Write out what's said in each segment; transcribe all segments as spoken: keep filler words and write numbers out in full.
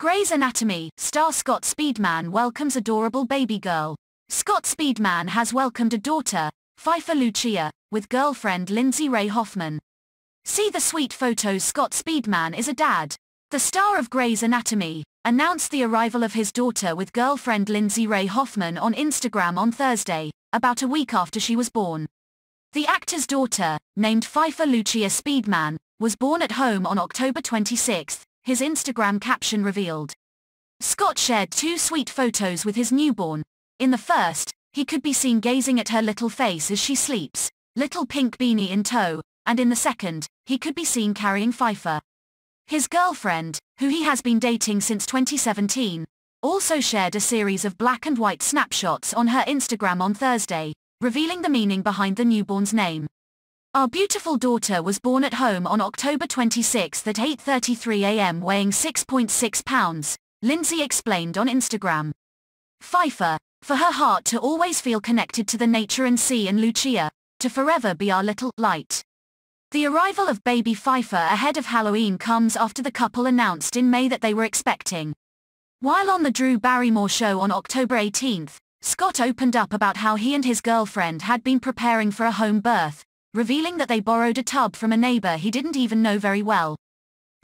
Grey's Anatomy star Scott Speedman welcomes adorable baby girl. Scott Speedman has welcomed a daughter, Pfeiffer Lucia, with girlfriend Lindsay Ray Hoffman. See the sweet photos. Scott Speedman is a dad. The star of Grey's Anatomy announced the arrival of his daughter with girlfriend Lindsay Ray Hoffman on Instagram on Thursday, about a week after she was born. The actor's daughter, named Pfeiffer Lucia Speedman, was born at home on October twenty-sixth. His Instagram caption revealed. Scott shared two sweet photos with his newborn. In the first, he could be seen gazing at her little face as she sleeps, little pink beanie in tow, and in the second, he could be seen carrying Pfeiffer. His girlfriend, who he has been dating since twenty seventeen, also shared a series of black and white snapshots on her Instagram on Thursday, revealing the meaning behind the newborn's name. Our beautiful daughter was born at home on October twenty-sixth at eight thirty-three a m weighing six point six pounds, Lindsay explained on Instagram. Pfeiffer, for her heart to always feel connected to the nature and sea, and Lucia, to forever be our little light. The arrival of baby Pfeiffer ahead of Halloween comes after the couple announced in May that they were expecting. While on The Drew Barrymore Show on October eighteenth, Scott opened up about how he and his girlfriend had been preparing for a home birth, revealing that they borrowed a tub from a neighbor he didn't even know very well.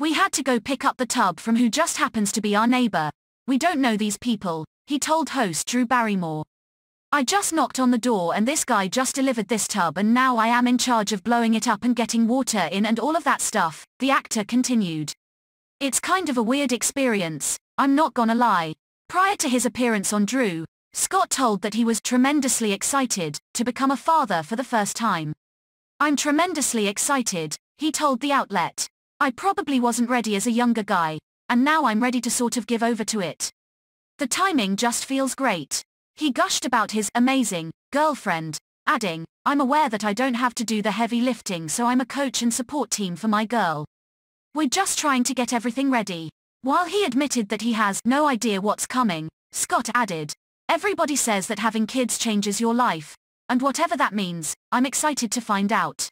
"We had to go pick up the tub from who just happens to be our neighbor. We don't know these people," he told host Drew Barrymore. "I just knocked on the door and this guy just delivered this tub, and now I am in charge of blowing it up and getting water in and all of that stuff," the actor continued. "It's kind of a weird experience, I'm not gonna lie." Prior to his appearance on Drew, Scott told that he was tremendously excited to become a father for the first time. "I'm tremendously excited," he told the outlet. "I probably wasn't ready as a younger guy, and now I'm ready to sort of give over to it. The timing just feels great." He gushed about his amazing girlfriend, adding, "I'm aware that I don't have to do the heavy lifting, so I'm a coach and support team for my girl. We're just trying to get everything ready." While he admitted that he has no idea what's coming, Scott added, "Everybody says that having kids changes your life, and whatever that means, I'm excited to find out."